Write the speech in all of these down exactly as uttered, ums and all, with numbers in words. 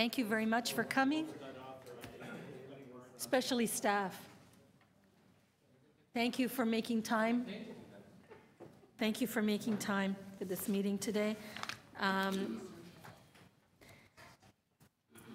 Thank you very much for coming, especially staff. Thank you for making time. Thank you for making time for this meeting today. Um,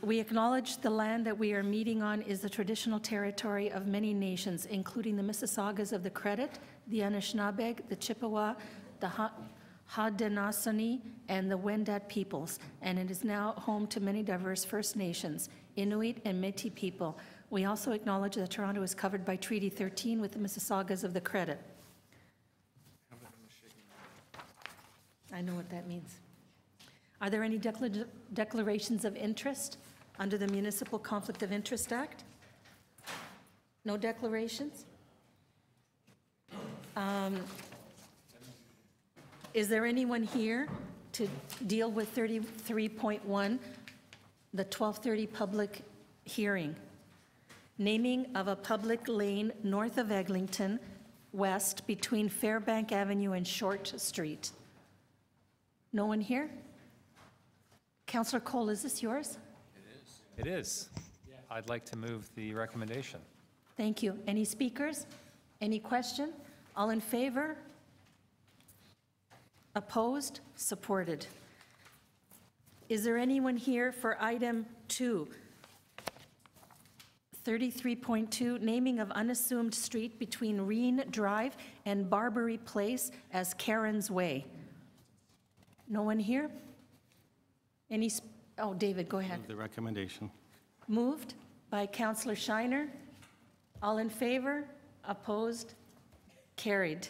we acknowledge the land that we are meeting on is the traditional territory of many nations, including the Mississaugas of the Credit, the Anishinaabeg, the Chippewa, the ha Haudenosaunee, and the Wendat peoples, and it is now home to many diverse First Nations, Inuit, and Métis people. We also acknowledge that Toronto is covered by Treaty thirteen with the Mississaugas of the Credit. I know what that means. Are there any decla- declarations of interest under the Municipal Conflict of Interest Act? No declarations? Um, is there anyone here to deal with thirty-three point one, the twelve thirty public hearing? Naming of a public lane north of Eglinton West between Fairbank Avenue and Shortt Street. No one here? Councillor Cole, is this yours? It is. It is. I'd like to move the recommendation. Thank you. Any speakers? Any question? All in favor? Opposed? Supported. Is there anyone here for item two? thirty-three point two, naming of unassumed street between Rean Drive and Barberry Place as Karen's Way. No one here? Any, oh, David, go ahead. Move the recommendation. Moved by Councillor Shiner. All in favor? Opposed? Carried.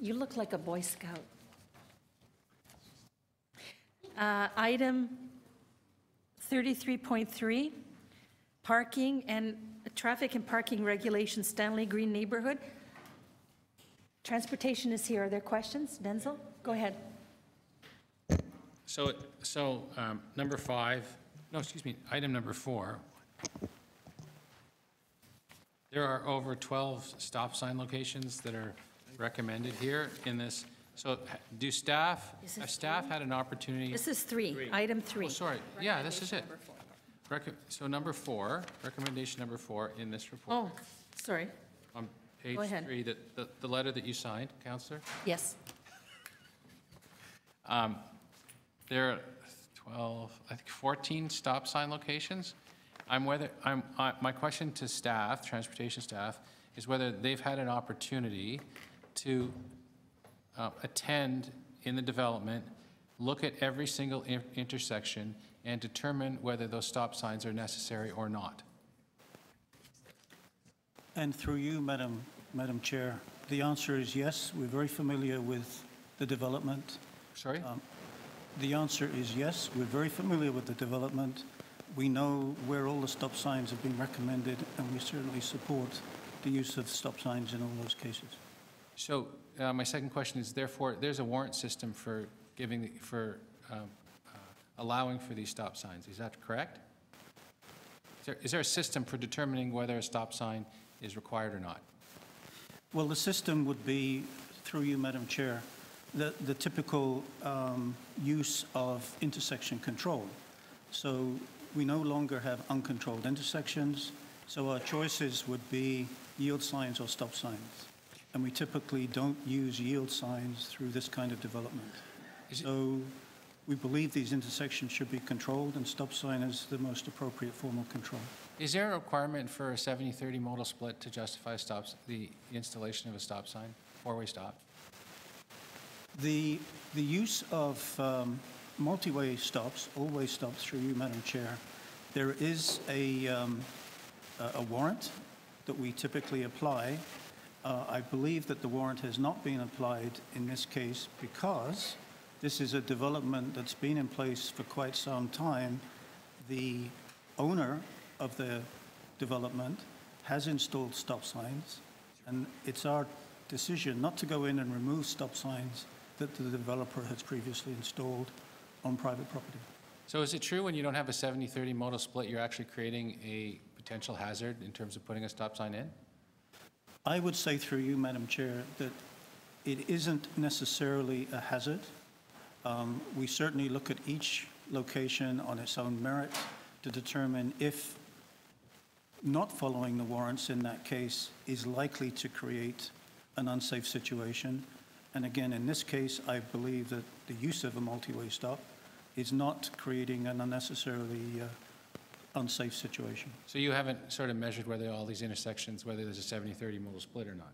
You look like a Boy Scout. Uh, item thirty-three point three, parking and traffic and parking regulations, Stanley Greene Neighbourhood. Transportation is here. Are there questions? Denzel, go ahead. So, so um, number five, no, excuse me, item number four. There are over twelve stop sign locations that are recommended here in this. So, do staff? Have staff three? Had an opportunity? This is three. three. Item three. Oh, sorry. Yeah, this is it. Number so number four, recommendation number four in this report. Oh, sorry. Um, Page Go ahead. three, the, the, the letter that you signed, Councillor? Yes. Um, there are twelve, I think fourteen stop sign locations. I'm whether, I'm, uh, my question to staff, transportation staff, is whether they've had an opportunity to uh, attend in the development, look at every single in intersection, and determine whether those stop signs are necessary or not. And through you, Madam, Madam Chair, the answer is yes. We're very familiar with the development. Sorry? Um, the answer is yes. We're very familiar with the development. We know where all the stop signs have been recommended, and we certainly support the use of stop signs in all those cases. So uh, my second question is, therefore, there's a warrant system for giving, for um, uh, allowing for these stop signs. Is that correct? Is there, is there a system for determining whether a stop sign is required or not? Well, the system would be, through you, Madam Chair, the, the typical um, use of intersection control. So we no longer have uncontrolled intersections, so our choices would be yield signs or stop signs. And we typically don't use yield signs through this kind of development. Is so we believe these intersections should be controlled, and stop sign is the most appropriate form of control. Is there a requirement for a seventy thirty modal split to justify stops, the installation of a stop sign, four-way stop? The, the use of um, multi-way stops, all-way stops, through you, Madam Chair, there is a, um, a warrant that we typically apply. Uh, I believe that the warrant has not been applied in this case because this is a development that's been in place for quite some time. The owner of the development has installed stop signs, and it's our decision not to go in and remove stop signs that the developer has previously installed on private property. So is it true when you don't have a seventy thirty modal split, you're actually creating a potential hazard in terms of putting a stop sign in? I would say through you, Madam Chair, that it isn't necessarily a hazard. Um, we certainly look at each location on its own merit to determine if not following the warrants in that case is likely to create an unsafe situation. And again, in this case, I believe that the use of a multi-way stop is not creating an unnecessarily uh, unsafe situation. So you haven't sort of measured whether all these intersections, whether there's a seventy thirty modal split or not?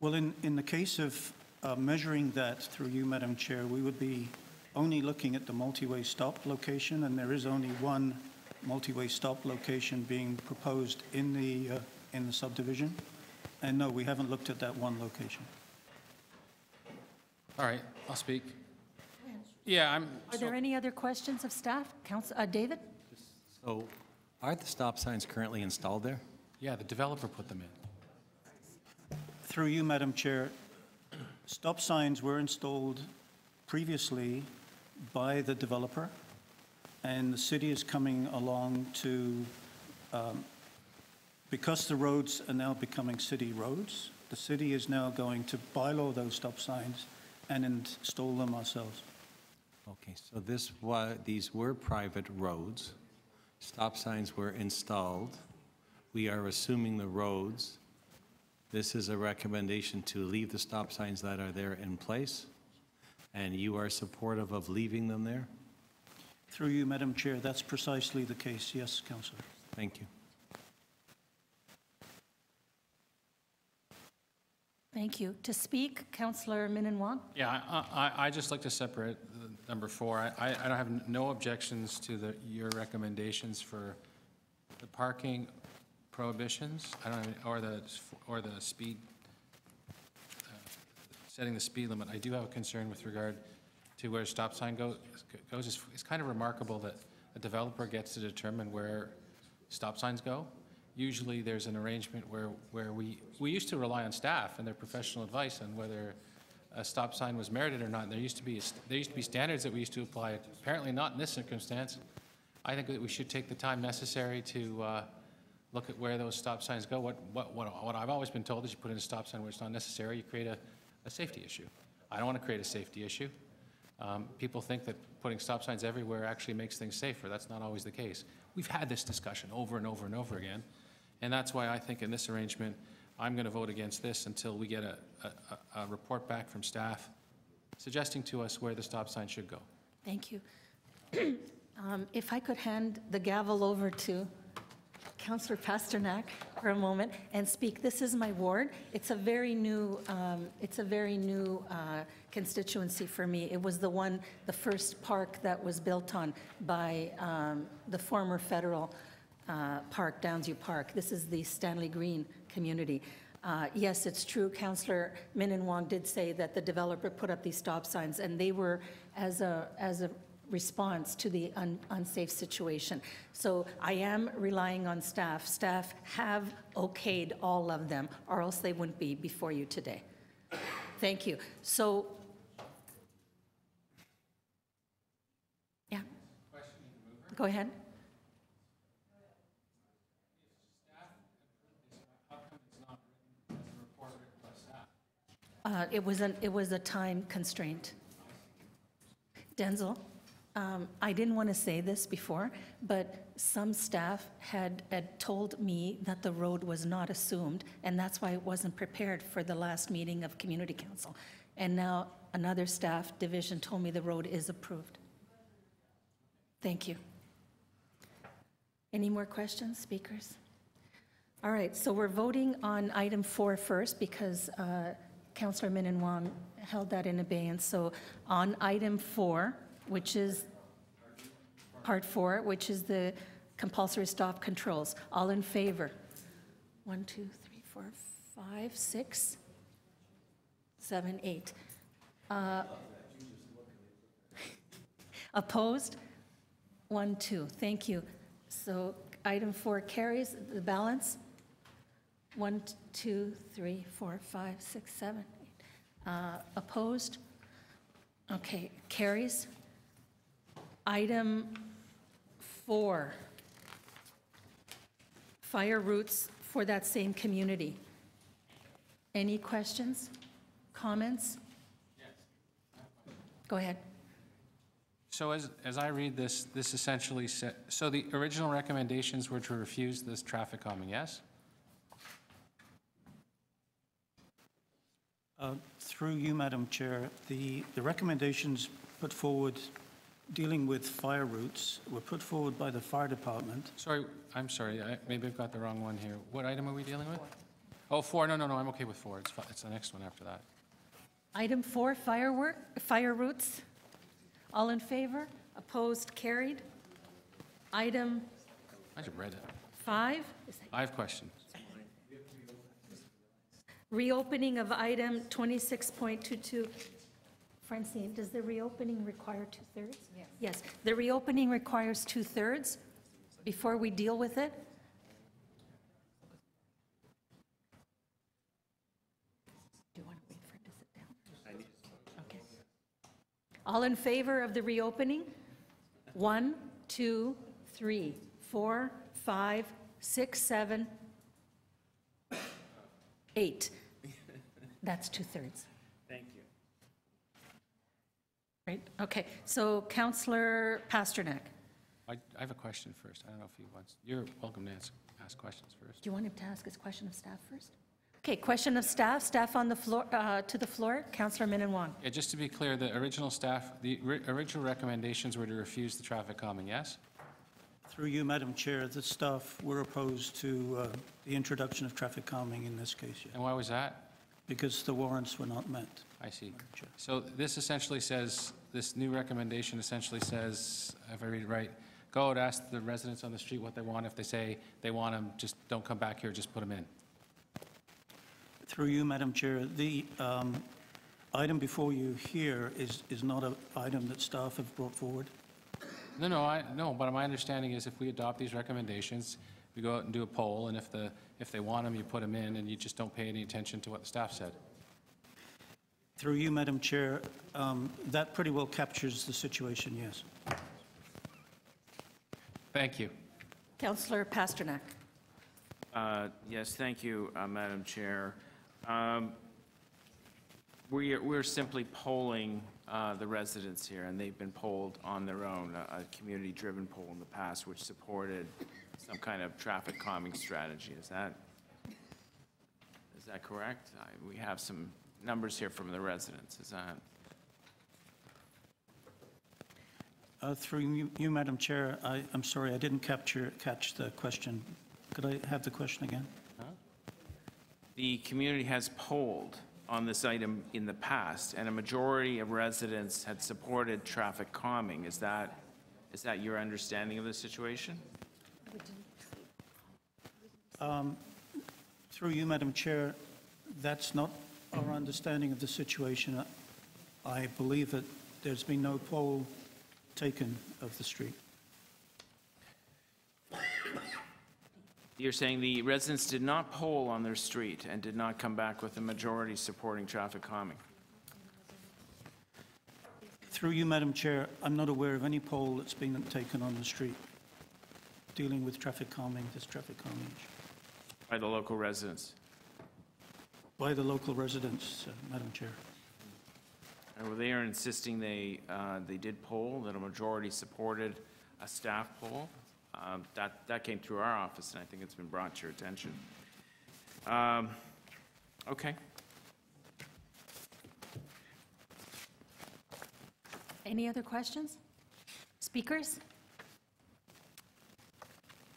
Well, in, in the case of uh, measuring that through you, Madam Chair, we would be only looking at the multi-way stop location, and there is only one multi-way stop location being proposed in the, uh, in the subdivision. And no, we haven't looked at that one location. All right, I'll speak. Yeah, I'm... Are so there any other questions of staff? Council, uh, David? So, are the stop signs currently installed there? Yeah, the developer put them in. Through you, Madam Chair, stop signs were installed previously by the developer, and the city is coming along to, um, because the roads are now becoming city roads, the city is now going to bylaw those stop signs and install them ourselves. Okay, so this was, these were private roads. Stop signs were installed. We are assuming the roads. This is a recommendation to leave the stop signs that are there in place, and you are supportive of leaving them there? Through you, Madam Chair, that's precisely the case. Yes, Councillor. Thank you. Thank you. To speak, Councillor Minnan-Wong. Yeah, I, I, I just like to separate number four. I, I, I have no objections to the, your recommendations for the parking prohibitions. I don't have any, or the or the speed uh, setting the speed limit. I do have a concern with regard to where a stop sign goes. goes. It's, it's kind of remarkable that a developer gets to determine where stop signs go. Usually there's an arrangement where, where we, we used to rely on staff and their professional advice on whether a stop sign was merited or not. And there used to be, there used to be standards that we used to apply. Apparently not in this circumstance. I think that we should take the time necessary to uh, look at where those stop signs go. What, what, what, what I've always been told is you put in a stop sign where it's not necessary, you create a, a safety issue. I don't want to create a safety issue. Um, people think that putting stop signs everywhere actually makes things safer. That's not always the case. We've had this discussion over and over and over again. And that's why I think in this arrangement, I'm going to vote against this until we get a, a, a report back from staff suggesting to us where the stop sign should go. Thank you. um, if I could hand the gavel over to Councillor Pasternak for a moment and speak. This is my ward. It's a very new, um, it's a very new uh, constituency for me. It was the one, the first park that was built on by um, the former federal Uh, park, Downsview Park. This is the Stanley Greene community. Uh, yes, it's true, Councillor Minnan-Wong did say that the developer put up these stop signs, and they were as a, as a response to the un unsafe situation. So I am relying on staff. Staff have okayed all of them, or else they wouldn't be before you today. Thank you. So, yeah. Go ahead. Uh, it was an, it was a time constraint. Denzel, um, I didn't want to say this before, but some staff had, had told me that the road was not assumed, and that's why it wasn't prepared for the last meeting of Community Council. And now another staff division told me the road is approved. Thank you. Any more questions, speakers? All right, so we're voting on item four first because uh, Councillor Minnan-Wong held that in abeyance. So on item four, which is part four, which is the compulsory stop controls. All in favor? One, two, three, four, five, six, seven, eight. Uh, opposed? One, two. Thank you. So item four carries. The balance? One, two, three, four, five, six, seven, eight. Uh, opposed? Okay, carries. Item four, fire routes for that same community. Any questions? Comments? Yes. Go ahead. so as, as I read this, this essentially said, so the original recommendations were to refuse this traffic calming, yes? Uh, through you, Madam Chair, the, the recommendations put forward dealing with fire routes were put forward by the fire department. Sorry, I'm sorry, I, maybe I've got the wrong one here. What item are we dealing with? Four. Oh, four, no, no, no, I'm okay with four. It's, it's the next one after that. Item four, firework, fire routes. All in favor? Opposed? Carried. Item I just read it. Five? Is that I have questions. Reopening of item twenty-six point two two. Francine, does the reopening require two-thirds? Yes. Yes. The reopening requires two-thirds before we deal with it. All in favor of the reopening? One, two, three, four, five, six, seven, eight. That's two-thirds. Thank you. Right. Okay. So, Councillor Pasternak. I, I have a question first. I don't know if he wants. You're welcome to ask, ask questions first. Do you want him to ask his question of staff first? Okay, question of staff, staff on the floor, uh, to the floor, Councillor Min and Wong. Yeah, just to be clear, the original staff, the ri original recommendations were to refuse the traffic calming, yes? Through you, Madam Chair, the staff were opposed to uh, the introduction of traffic calming in this case. Yeah. And why was that? Because the warrants were not met. I see. So this essentially says, this new recommendation essentially says, if I read it right, go out, ask the residents on the street what they want. If they say they want them, just don't come back here, just put them in. Through you, Madam Chair, the um, item before you here is is not an item that staff have brought forward. No, no, I no. But my understanding is, if we adopt these recommendations, we go out and do a poll, and if the if they want them, you put them in, and you just don't pay any attention to what the staff said. Through you, Madam Chair, um, that pretty well captures the situation. Yes. Thank you, Councillor Pasternak. Uh, yes, thank you, uh, Madam Chair. Um, we are, we're simply polling uh, the residents here, and they've been polled on their own, a, a community-driven poll in the past, which supported some kind of traffic calming strategy. Is that is that correct? I, we have some numbers here from the residents. Is that? Uh, through you, you, Madam Chair, I, I'm sorry, I didn't capture catch the question. Could I have the question again? Huh? The community has polled on this item in the past, and a majority of residents had supported traffic calming. Is that is that your understanding of the situation? Um, through you, Madam Chair, that's not our understanding of the situation. I believe that there's been no poll taken of the street. You're saying the residents did not poll on their street and did not come back with a majority supporting traffic calming. Through you, Madam Chair, I'm not aware of any poll that's been taken on the street dealing with traffic calming, this traffic calming issue. By the local residents? By the local residents, uh, Madam Chair. And well, they are insisting they, uh, they did poll, that a majority supported a staff poll. Um, that, that came through our office, and I think it's been brought to your attention. Um, okay. Any other questions? Speakers?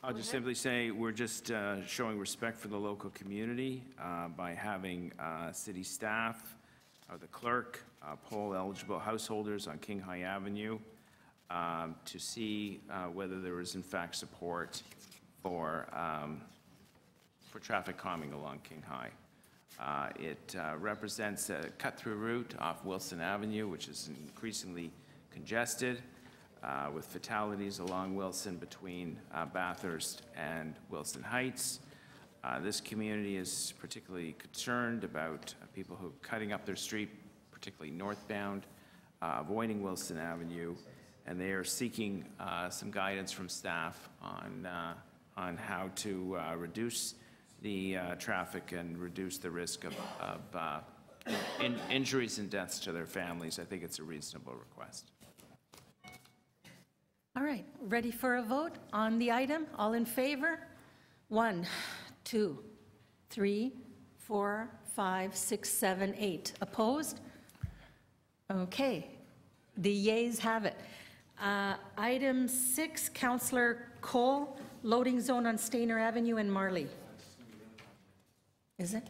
I'll just simply say we're just uh, showing respect for the local community uh, by having uh, city staff or the clerk uh, poll eligible householders on King High Avenue. Um, to see uh, whether there was in fact support for um, for traffic calming along King High. Uh, it uh, represents a cut-through route off Wilson Avenue, which is increasingly congested, uh, with fatalities along Wilson between uh, Bathurst and Wilson Heights. Uh, this community is particularly concerned about uh, people who are cutting up their street, particularly northbound, uh, avoiding Wilson Avenue. And they are seeking uh, some guidance from staff on uh, on how to uh, reduce the uh, traffic and reduce the risk of, of uh, in injuries and deaths to their families. I think it's a reasonable request. All right, ready for a vote on the item? All in favor? One, two, three, four, five, six, seven, eight. Opposed? Okay, the yeas have it. Uh, item six, Councillor Cole, loading zone on Stayner Avenue and Marley. Is it?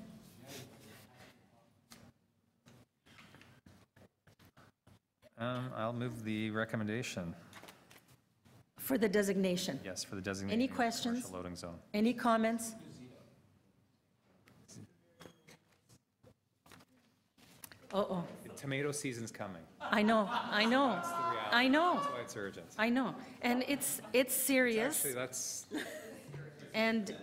Um, I'll move the recommendation. For the designation? Yes, for the designation. Any questions? Loading zone. Any comments? Uh-oh. The tomato season's coming. I know, I know, that's the reality. I know. That's why it's urgent. I know, and it's it's serious. Actually, that's. And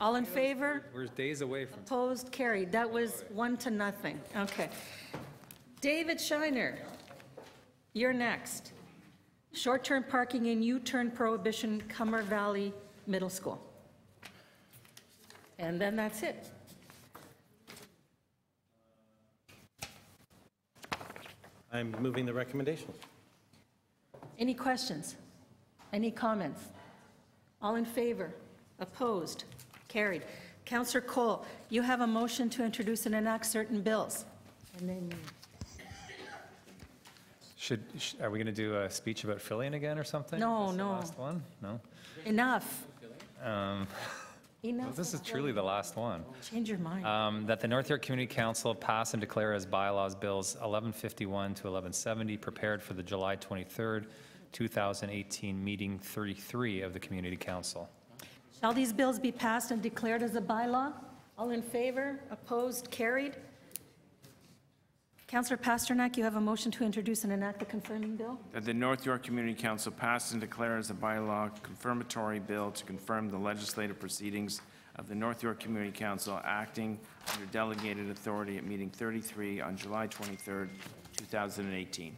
all in favor? We're days away from. Opposed, carried. That was one to nothing. Okay. David Shiner, you're next. Short-term parking and U-turn prohibition, Cummer Valley Middle School. And then that's it. I'm moving the recommendation. Any questions? Any comments? All in favor? Opposed? Carried. Councillor Cole, you have a motion to introduce and enact certain bills. And then. Should, sh are we going to do a speech about filling again or something? No, That's no. The last one? No. Enough. Um, Enough. Well, this is truly the last one. Change your mind. Um, that the North York Community Council pass and declare as bylaws bills eleven fifty-one to eleven seventy prepared for the July twenty-third, two thousand eighteen meeting thirty-three of the Community Council. Shall these bills be passed and declared as a bylaw? All in favor? Opposed? Carried. Councillor Pasternak, you have a motion to introduce and enact the confirming bill. That the North York Community Council pass and declare as a bylaw confirmatory bill to confirm the legislative proceedings of the North York Community Council acting under delegated authority at meeting thirty-three on July twenty-third, two thousand eighteen.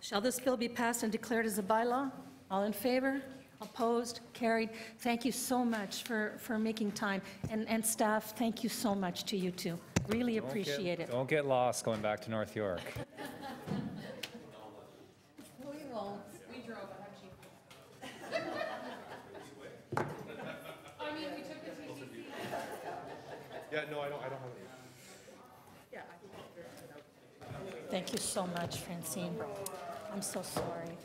Shall this bill be passed and declared as a bylaw? All in favor? Opposed? Carried. Thank you so much for, for making time. And, and staff, thank you so much to you too. Really don't appreciate get, it. Don't get lost going back to North York. We won't. We drove on our G P S. I mean, we took the T C C. Yeah, no, I don't, I don't have any. Yeah, I think. Thank you so much, Francine. I'm so sorry.